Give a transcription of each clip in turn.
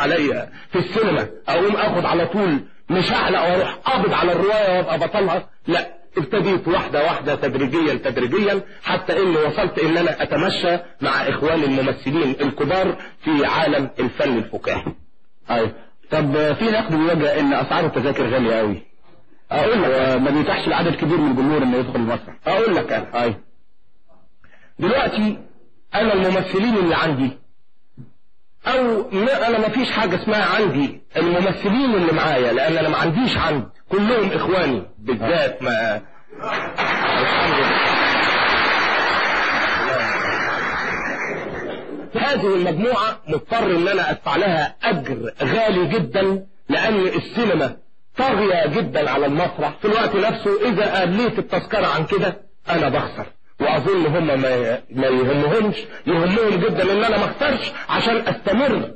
عليا في السينما اقوم اخد على طول مشعلق واروح قابض على الروايه وابقى بطلها، لا، ابتديت واحده واحده تدريجيا حتى اني وصلت ان انا اتمشى مع اخواني الممثلين الكبار في عالم الفن الفكاهي. ايوه. طب في نقد بيوجه ان اسعار التذاكر غاليه قوي. اقول لك ما بيتاحش لعدد كبير من الجمهور انه يدخل المسرح. اقول لك انا. ايوه. دلوقتي انا الممثلين اللي عندي او انا ما فيش حاجه اسمها عندي، الممثلين اللي معايا، لان انا ما عنديش عند، كلهم اخواني بالذات ما الحمد لله. هذه المجموعه مضطر ان انا ادفع لها اجر غالي جدا، لان السينما طاغيه جدا على المسرح في الوقت نفسه. اذا قليت التذكره عن كده انا بخسر، واظن هم ما يهمهمش، يهمهم جدا ان انا ما اختارش عشان استمر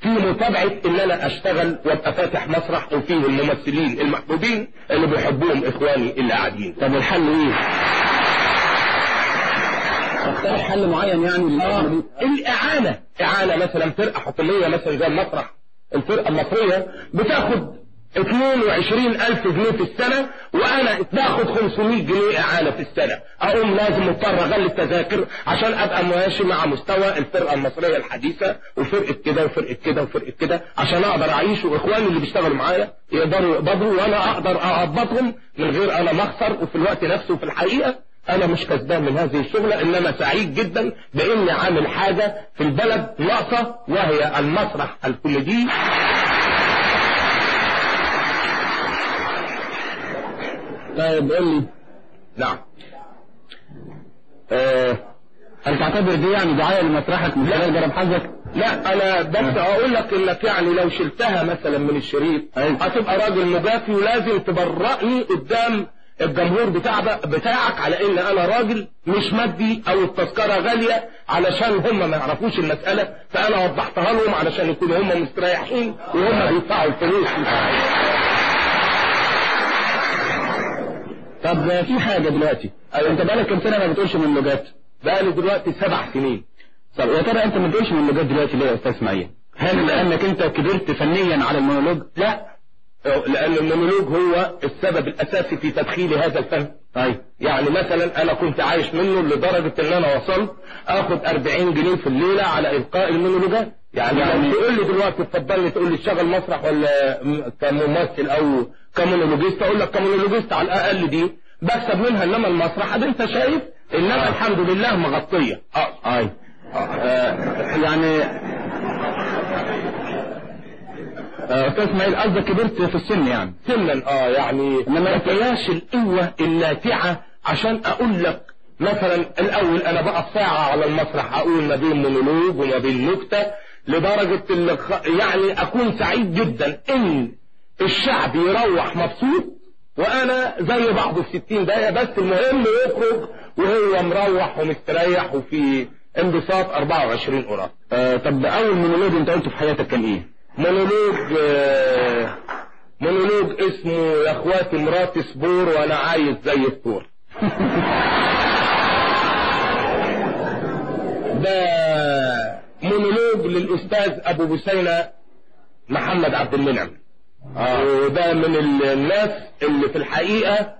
في متابعه ان انا اشتغل وابقى فاتح مسرح وفيه الممثلين المحبوبين اللي بيحبوهم اخواني اللي قاعدين. طب الحل ايه؟ اختار حل معين يعني. الاعانه، اعانه مثلا فرقه حكوميه مثلا زي المسرح، الفرقه المصريه بتاخد 22,000 جنيه في السنة، وأنا باخد 500 جنيه إعانة في السنة. أقوم لازم مضطر أغلي التذاكر عشان أبقى ماشي مع مستوى الفرقة المصرية الحديثة، وفرقة كده وفرقة كده وفرقة كده، عشان أقدر أعيش وإخواني اللي بيشتغلوا معايا يقدروا يقبضوا وأنا أقدر أقبضهم من غير أنا ما أخسر. وفي الوقت نفسه في الحقيقة أنا مش كسبان من هذه الشغلة، إنما سعيد جدا بإني عامل حاجة في البلد ناقصة، وهي المسرح الكوميدي. طيب قول لي. نعم. هل تعتبر دي يعني دعايه لمسرحك من خلال جرب حظك؟ لا، انا بس اقول لك انك يعني لو شلتها مثلا من الشريط هتبقى راجل مجافي، ولازم تبرئني قدام الجمهور بتاعك على ان انا راجل مش مادي او التذكره غاليه، علشان هم ما يعرفوش المساله، فانا وضحتها لهم علشان يكونوا هم مستريحين وهم بيدفعوا الفلوس. طب في حاجة دلوقتي، انت بقالك كم سنة ما بتقولش من اللغات؟ بقالي دلوقتي 7 سنين. طب يا ترى انت ما بتقولش من اللغات دلوقتي ليه يا استاذ اسماعيل؟ هل لانك انت كبرت فنيا على المونولوج؟ لا، لان المونولوج هو السبب الاساسي في تدخيل هذا الفن. طيب يعني مثلا انا كنت عايش منه لدرجة ان انا وصلت اخد 40 جنيه في الليلة على القاء المونولوجات. يعني تقول لي دلوقتي اتفضلني تقول لي اشتغل مسرح ولا كممثل او كمونولوجيست، اقول لك كمونولوجيست على الاقل دي بكسب منها، انما المسرح ده انت شايف انما الحمد لله مغطيه. يعني استاذ اسماعيل قصدك كبرت في السن يعني سنا، يعني ما لقياش القوه الناتعه عشان اقول لك مثلا الاول انا بقى ساعه على المسرح اقول ما بين مونولوج وما بين نكته، لدرجة يعني أكون سعيد جدا إن الشعب يروح مبسوط وأنا زي بعضه في 60 دقيقة، بس المهم يخرج وهو مروح ومستريح وفي انبساط 24 قرار. طب أول مونولوج أنت قلته في حياتك كان إيه؟ مونولوج اسمه يا إخواتي مراتي سبور وأنا عايز زي الثور. ده مونولوج للأستاذ أبو بوسينة محمد عبد المنعم. وده من الناس اللي في الحقيقة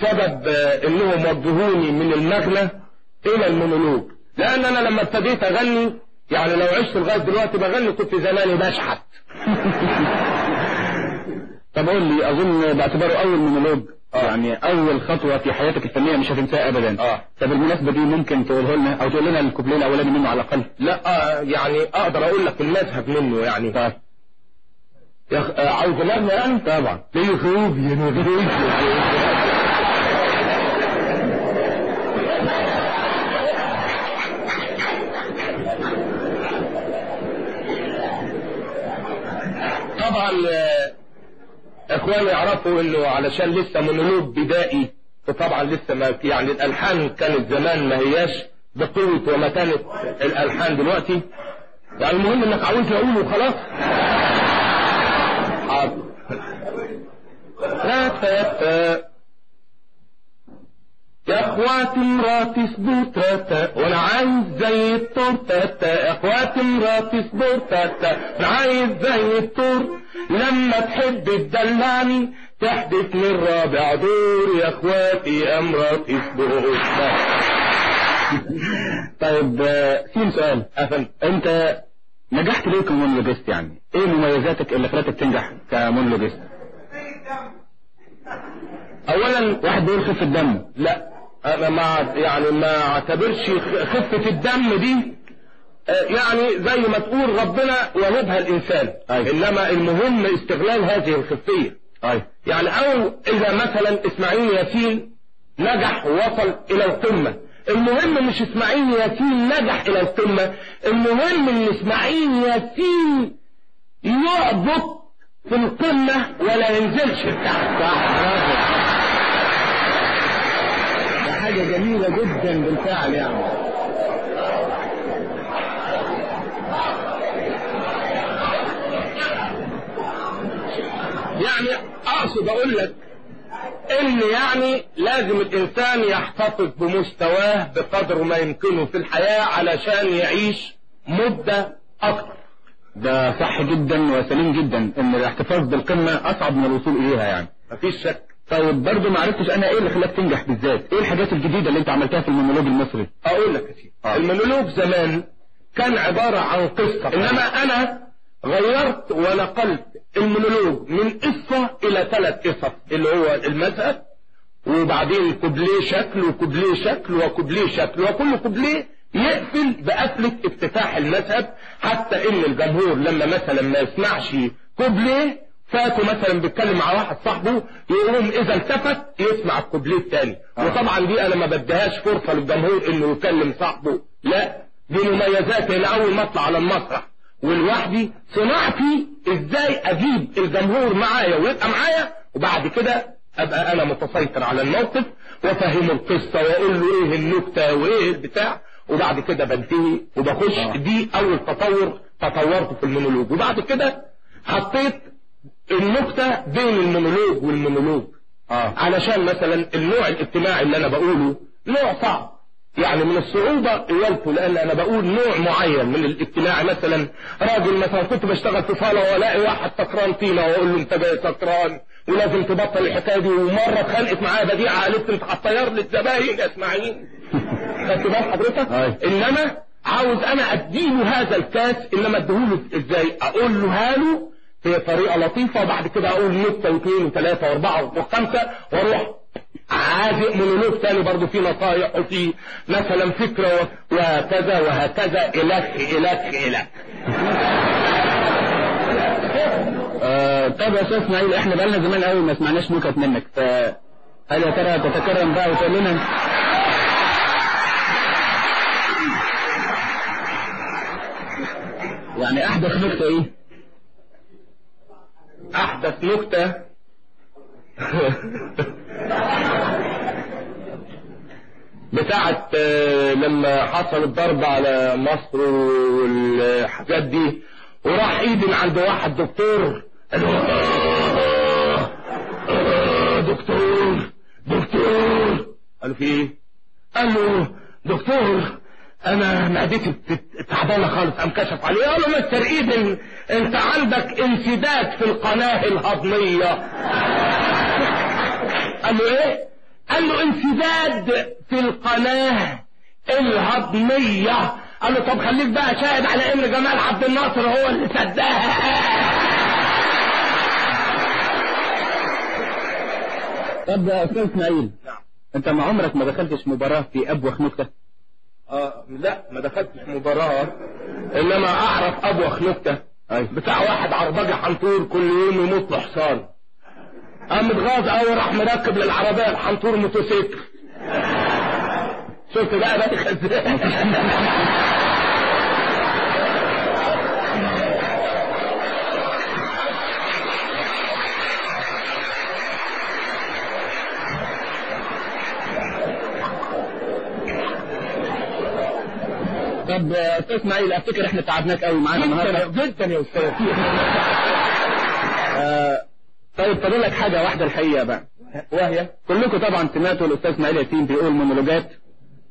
سبب إنهم وجهوني من المغنى إلى المونولوج، لأن أنا لما ابتديت أغني يعني لو عشت لغاية دلوقتي بغني كنت زماني بشحت. طب قول لي، أظن باعتباره أول مونولوج يعني أول خطوة في حياتك الفنية مش هتنساها أبدا. طب المناسبة دي ممكن تقوله لنا أو تقول لنا الكوبليه الأولاني منه على الأقل؟ لا يعني أقدر أقول لك المذهب منه يعني. طب عاوز مغنى يعني؟ طبعا. ليه خروج يا نغروج. طبعا اخواني يعرفوا انه علشان لسه مونولوج بدائي، فطبعا لسه ما يعني الالحان كانت زمان ما هياش بقوه وما كانت الالحان دلوقتي، يعني المهم انك عاوز اقول وخلاص. حاضر. يا اخواتي مراتي صبورتاتا وانا عايز زي التورتاتا، يا اخواتي مراتي صبورتاتا انا عايز زي التور، لما تحب تدلعني تحدث من رابع دور، يا اخواتي يا مراتي صبورتاتا. طيب في سؤال قفل، انت نجحت ليه كمونولوجيست؟ يعني ايه مميزاتك اللي خلتك تنجح كمونولوجيست؟ اولا واحد بيقول خفه الدم، لا انا ما اعتبرش خفه الدم دي يعني زي ما تقول ربنا يهبها الانسان، أيه. انما المهم استغلال هذه الخفيه، أيه. يعني او اذا مثلا اسماعيل ياسين نجح ووصل الى القمه، المهم مش اسماعيل ياسين نجح الى القمه، المهم ان اسماعيل ياسين يعبط في القمه ولا ينزلش تحت. صح، حاجة جميلة جدا بالفعل. يعني اقصد اقول لك ان يعني لازم الانسان يحتفظ بمستواه بقدر ما يمكنه في الحياة علشان يعيش مدة اكتر. ده صح جدا وسليم جدا ان الاحتفاظ بالقمة اصعب من الوصول اليها، يعني مفيش شك. طيب برضه ما عرفتش انا ايه اللي خلاك تنجح بالذات؟ ايه الحاجات الجديده اللي انت عملتها في المونولوج المصري؟ اقول لك يا سيدي، المونولوج زمان كان عباره عن قصه، انما انا غيرت ونقلت المونولوج من قصه الى ثلاث قصص، اللي هو المذهب وبعدين كوبليه شكل وكوبليه شكل وكوبليه شكل، وكل كوبليه يقفل بقفله افتتاح المذهب، حتى ان الجمهور لما مثلا ما يسمعش كوبليه فاكو مثلا بيتكلم مع واحد صاحبه يقوم اذا التفت يسمع الكوبليه الثاني، وطبعا دي انا ما بديهاش فرصه للجمهور انه يكلم صاحبه، لا دي مميزاتي انا اول ما اطلع على المسرح ولوحدي صناعتي ازاي اجيب الجمهور معايا ويبقى معايا، وبعد كده ابقى انا متسيطر على الموقف وافهمه القصه واقول له ايه النكته وايه البتاع، وبعد كده بنتهي وبخش. دي اول تطور تطورته في المونولوج، وبعد كده حطيت النقطة بين المونولوج والمونولوج، علشان مثلا النوع الاجتماعي اللي انا بقوله نوع صعب، يعني من الصعوبة قولته لان انا بقول نوع معين من الاجتماعي. مثلا راجل مثلا كنت بشتغل في صالة والاقي واحد سكران فينا واقول له انت جاي سكران ولازم تبطل الحكاية دي، ومرة اتخانقت معايا بديعة قالت انت هتطير للزباين يا اسماعيل. خدت بال حضرتك؟ انما عاوز انا اديله هذا الكاس، انما اديهوله ازاي؟ اقول له هاله هي طريقة لطيفة، وبعد كده اقول نقطة واثنين وثلاثة واربعة وخمسة واروح عازق مونولوج تاني برضه فيه نصايح وفيه مثلا فكرة وكذا وهكذا الك. طب يا استاذ اسماعيل، احنا بقالنا زمان قوي ما سمعناش نكت منك، فهل يا ترى تتكرم بقى وتقول لنا؟ يعني احدث نكتة ايه؟ احدث نكته بتاعت لما حصل الضرب على مصر والحاجات دي، وراح ايدي عند واحد دكتور دكتور قال في ايه؟ قال له دكتور انا معدتي تعبانه خالص، قام كشف عليه قال له مستر ايدن انت عندك انسداد في القناه الهضميه. قال له ايه؟ قال له انسداد في القناه الهضميه. قال له طب خليك بقى شاهد على ان جمال عبد الناصر هو اللي سدها. طب يا استاذ اسماعيل، انت ما عمرك ما دخلتش مباراه في ابوخ نكته؟ لا ما دخلتش مباراة، انما اعرف ابوخ نكته بتاع واحد عربجي حنطور كل يوم يموت له حصان، قام متغاظ قوي راح مركب للعربيه الحنطور موتوسيكل. شفت بقى ده ازاي؟ طب يا استاذ اسماعيل، افتكر احنا تعبناك قوي معانا النهارده جدا يا استاذ. طيب فاضل لك حاجه واحده الحقيقه بقى، وهي كلكم طبعا سمعتوا الاستاذ اسماعيل ياسين بيقول مونولوجات،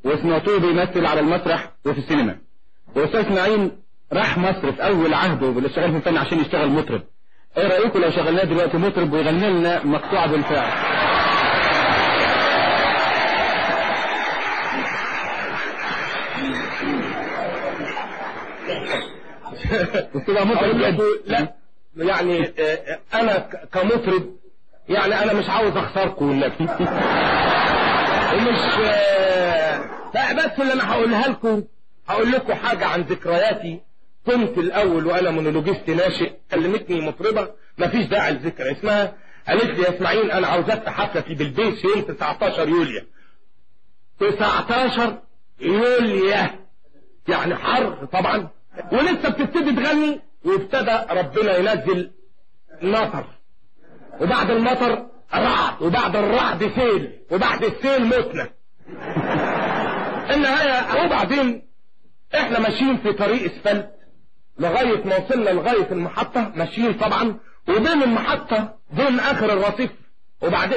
وسمعتوه بيمثل على المسرح وفي السينما. والاستاذ اسماعيل راح مصر في اول عهده بالاشتغال في الفن عشان يشتغل مطرب. ايه رايكم لو شغلناه دلوقتي مطرب ويغني لنا مقطوعه بالفعل؟ لا يعني انا كمطرب يعني انا مش عاوز اخسركم والنبي، ومش بس اللي انا هقولها لكم، هقول لكم حاجه عن ذكرياتي. كنت الاول وانا مونولوجيست ناشئ، كلمتني مطربه مفيش داعي للذكر اسمها، قالت لي يا اسماعيل انا عاوزاك حفلتي بالبيت يوم 19 يوليو يعني حر طبعا، ولسه بتبتدي تغني، وابتدى ربنا ينزل مطر، وبعد المطر رعد، وبعد الرعد سيل، وبعد السيل متنا. النهايه. وبعدين احنا ماشيين في طريق اسفلت لغايه ما وصلنا لغايه المحطه، ماشيين طبعا، وبين المحطه بين اخر الرصيف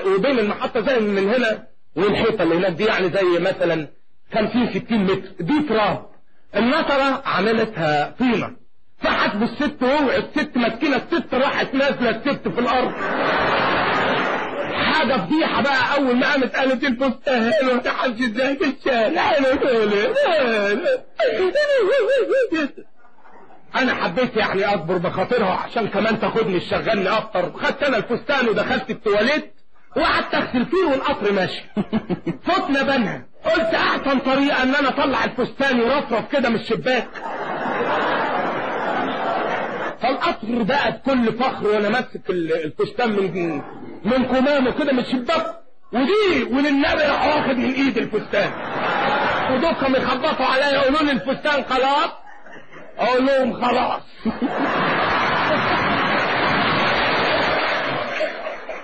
وبين المحطه زي من هنا والحيطه اللي هناك دي يعني زي مثلا 50-60 متر، دي تراب النطرة عملتها طينة، فحسب الست ووقعت، الست متكينة، الست راحت نازلة الست في الأرض. حاجة فضيحة بقى. أول ما قامت قالت الفستان ما تحلش ازاي في الشارع. أنا حبيت يعني أصبر بخاطرها عشان كمان تاخدني الشغلني أكتر، خدت أنا الفستان ودخلت التواليت وقعدت أغسل فيه والقطر ماشي. فتنا بنها، قلت احسن طريقه ان انا اطلع الفستان ورفرف كده من الشباك. فالقطر بقى بكل فخر وانا ماسك الفستان من كمامه كده من الشباك، ودي وللنبي راح واخد من ايد الفستان، ودوكهم يخبطوا عليا يقولوا لي الفستان خلاص، اقول لهم خلاص.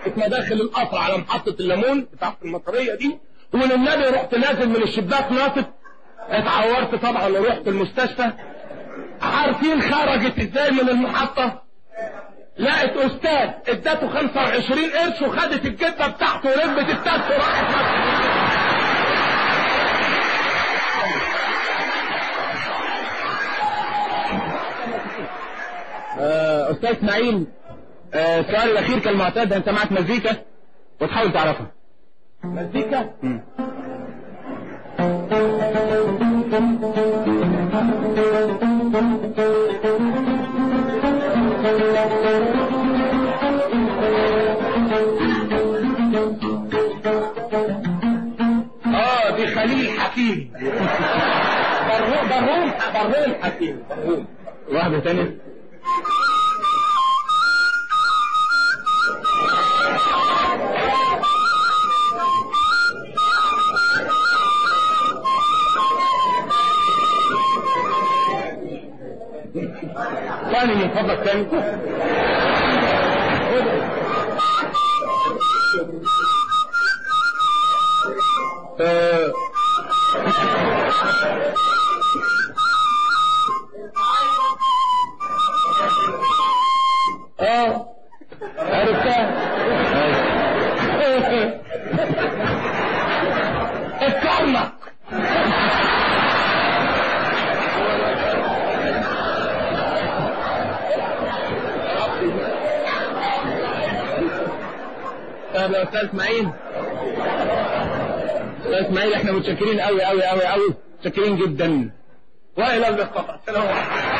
احنا داخل القطر على محطه الليمون بتاعت المطريه دي، وللنبي رحت نازل من الشباك ناطط، اتعورت طبعا ورحت المستشفى. عارفين خرجت ازاي من المحطه؟ لقت استاذ اداته 25 قرش وخدت الجبه بتاعته وربت التاكسي وراحت. استاذ اسماعيل، السؤال الاخير كالمعتاد، انت معاك مزيكا وتحاول تعرفها. مزيكا؟ دي خليل حكيم. برهوم حكيم. واحدة تانية. ثاني من فضلك ثاني. عرفتها. الكرنك. طب يا استاذ اسماعيل، احنا متشكرين قوي قوي قوي قوي، متشكرين جدا، والى اللقاء. السلام عليكم.